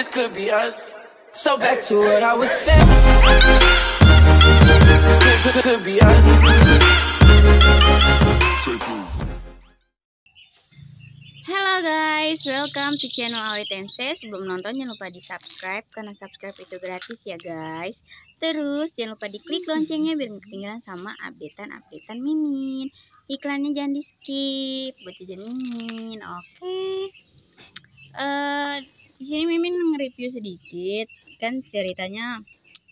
This could be us. So back to what I was saying. This could be us. Hello guys, welcome to channel Aoi Tenshi. Sebelum nonton jangan lupa di subscribe karena subscribe itu gratis ya guys. Terus jangan lupa diklik loncengnya biar nggak ketinggalan sama updatean Mimin. Iklannya jangan di skip buat jajan Mimin, oke? Di sini Mimin nge-review sedikit. Kan ceritanya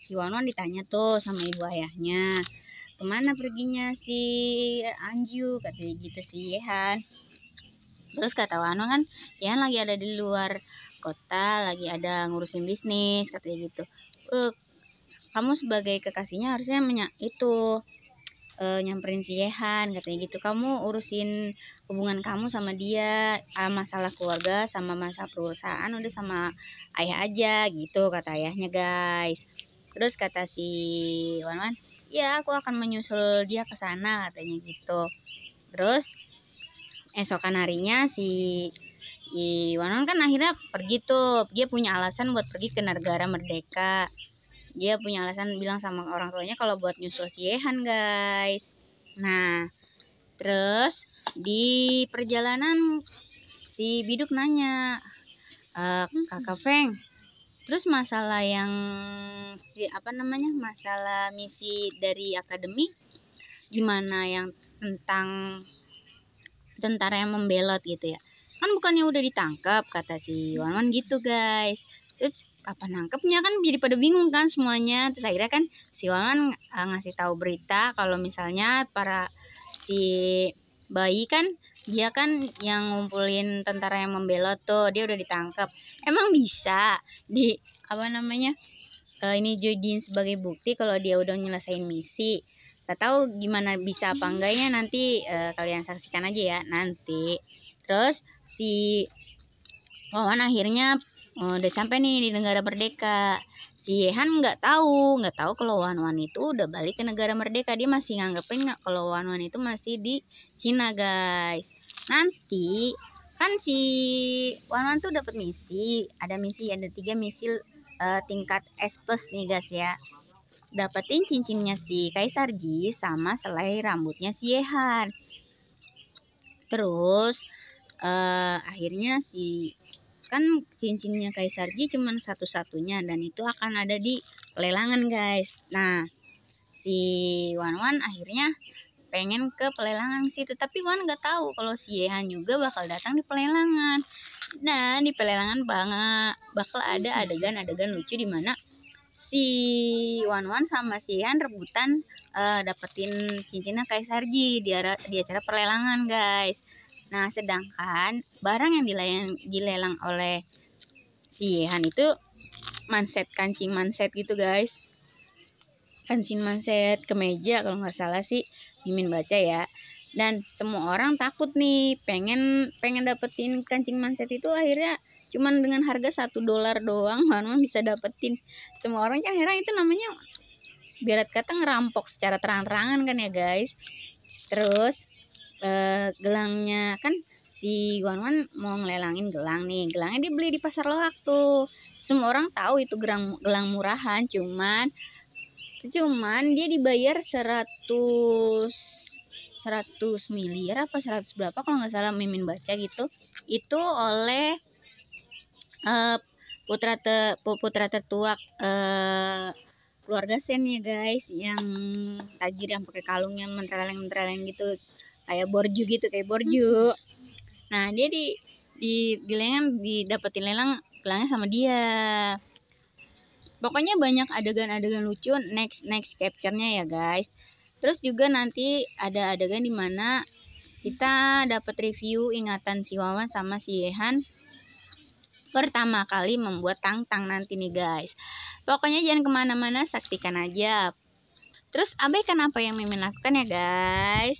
si Wanwan ditanya tuh sama ibu ayahnya, kemana perginya si Anju, katanya gitu si Yehan. Terus kata Wanwan kan, Yehan lagi ada di luar kota, lagi ada ngurusin bisnis, katanya gitu. Kamu sebagai kekasihnya harusnya nyamperin si Yehan, katanya gitu. Kamu urusin hubungan kamu sama dia, masalah keluarga sama masalah perusahaan udah sama ayah aja gitu, kata ayahnya guys. Terus kata si Wanwan, ya aku akan menyusul dia ke sana, katanya gitu. Terus esokan harinya si Wanwan kan akhirnya pergi tuh. Dia punya alasan buat pergi ke negara merdeka. Dia punya alasan bilang sama orang tuanya kalau buat nyusul si Yehan guys. Nah, terus di perjalanan si Biduk nanya, Kakak Feng, terus masalah yang masalah misi dari akademi gimana yang tentang tentara yang membelot gitu ya, kan bukannya udah ditangkap, kata si Wanwan gitu guys. Terus kapan nangkepnya, kan jadi pada bingung kan semuanya. Terus akhirnya kan si Wanwan ngasih tahu berita kalau misalnya si bayi kan dia kan yang ngumpulin tentara yang membelot tuh, dia udah ditangkap. Emang bisa ini jadiin sebagai bukti kalau dia udah nyelesain misi. Gak tahu gimana bisa apa enggaknya, nanti kalian saksikan aja ya nanti. Terus si Wanwan akhirnya udah sampai nih di negara merdeka. Si Yehan nggak tahu kalau Wanwan itu udah balik ke negara merdeka. Dia masih nganggepin kalau Wanwan itu masih di Cina guys. Nanti kan si Wanwan tuh dapat misi, ada 3 misi tingkat S+ nih guys ya. Dapetin cincinnya si Kaisarji sama selai rambutnya si Yehan. Terus akhirnya cincinnya Kaisarji cuman satu-satunya dan itu akan ada di pelelangan guys. Nah, si Wanwan akhirnya pengen ke pelelangan situ, tapi Wan nggak tahu kalau si Yehan juga bakal datang di pelelangan. Nah, di pelelangan bakal ada adegan-adegan lucu di mana si Wanwan sama si Yehan rebutan dapetin cincinnya Kaisarji di acara perlelangan guys. Nah, sedangkan barang yang dilelang oleh si Yehan itu kancing manset gitu guys. Kancing manset kemeja kalau nggak salah sih Mimin baca ya. Dan semua orang takut nih, pengen dapetin kancing manset itu. Akhirnya cuman dengan harga $1 doang Wanwan bisa dapetin. Semua orang kan heran, itu namanya biarat kata ngerampok secara terang-terangan kan ya guys. Terus gelangnya kan si Wanwan mau ngelelangin gelang nih. Gelangnya dia beli di pasar loak tuh. Semua orang tahu itu gelang murahan, cuman dia dibayar 100 miliar apa 100 berapa kalau nggak salah Mimin baca gitu. Itu oleh putra tertua keluarga Sen ya guys, yang tajir yang pakai kalungnya mentereleng gitu, kayak borju. Nah, dia di lelang, didapetin gelangnya sama dia. Pokoknya banyak adegan-adegan lucu next capture-nya ya guys. Terus juga nanti ada adegan dimana kita dapat review ingatan si Wanwan sama si Yehan pertama kali membuat tangtang nanti nih guys. Pokoknya jangan kemana-mana, saksikan aja. Terus abaikan apa yang Mimin lakukan ya guys.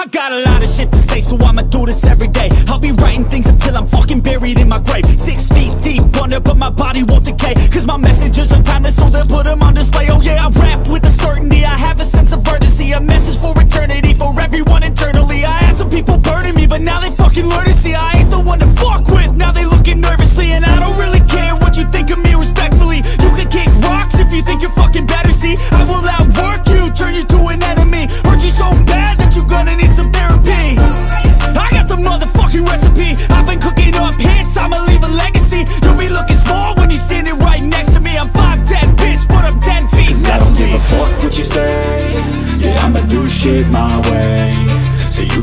I got a lot of shit to say, so I'ma do this every day. I'll be writing things until I'm fucking buried in my grave. 6 feet deep under, but my body won't decay, cause my messages are timeless, so they'll put them on display. Oh yeah, I rap with a certainty, I have a sense of urgency, a message for eternity, for everyone internally. I had some people burning me, but now they fucking learn to see I ain't the one to fuck with, now they looking nervously. And I don't really care what you think of me, respectfully. You can kick rocks if you think you're fucking better, see I will outwork you, turn you to an enemy. Hurt you so bad that you're gonna need some therapy. I got the motherfucking recipe, I've been cooking up hits, I'ma leave a legacy. You'll be looking small when you're standing right next to me. I'm 5'10", bitch, but I'm 10 feet next to me. 'Cause I don't give a fuck what you say, yeah, I'ma do shit my way. So you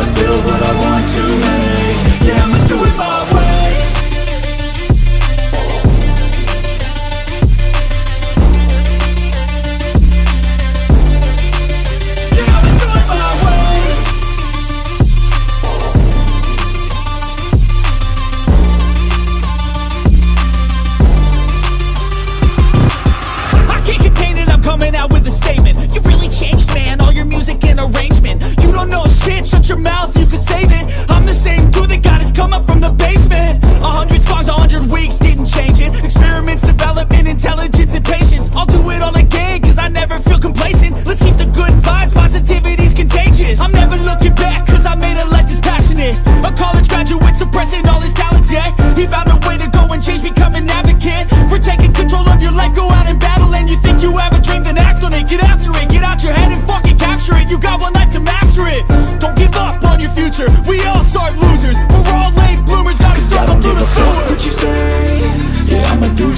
build what I want to make. Yeah, I'ma do it my way.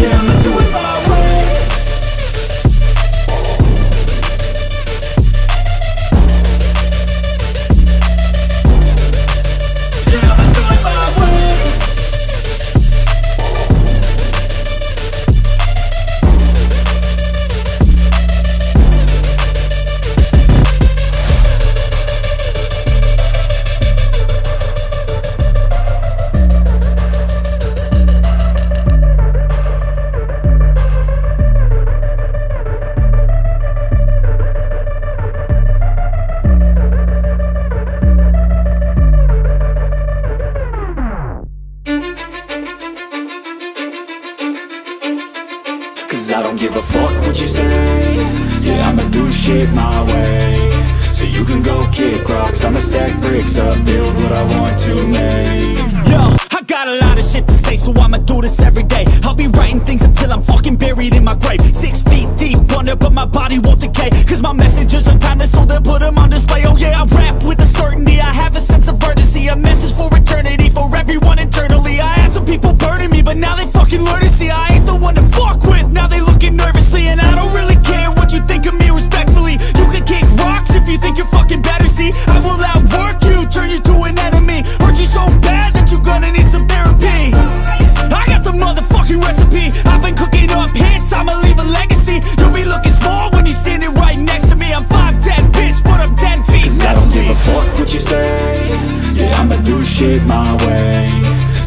Yeah, I'ma do it my way.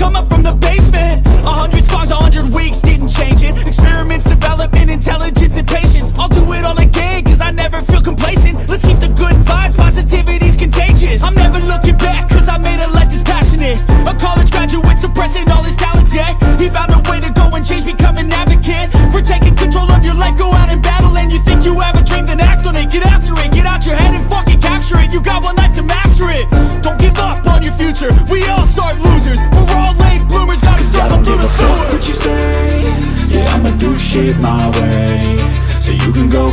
Come on. yeah. He found a way to go and change, become an advocate for taking control of your life. Go out and battle, and you think you have a dream, then act on it. Get after it, get out your head and fucking capture it. You got one life to master it. Don't give up on your future. We all start losers. We're all late bloomers. Gotta struggle through the sewer. What you say? Yeah, I'ma do shit my way. So you can go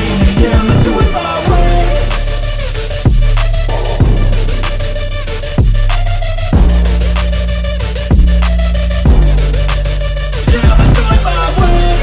Yeah, I'ma do it my way. Yeah, I'ma do it my way.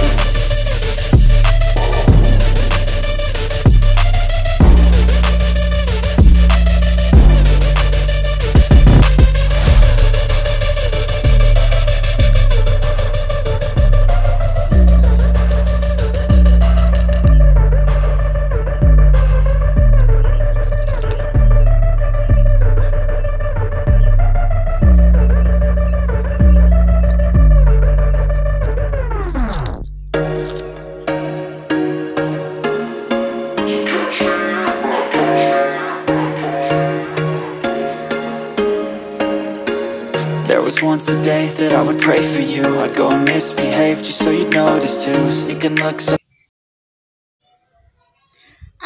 Once a day that I would pray for you. I'd go and misbehave just so you'd notice too. Sneaking looks.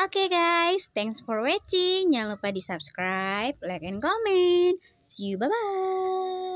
Okay guys, thanks for watching. Jangan lupa di subscribe, like and comment. See you, bye bye.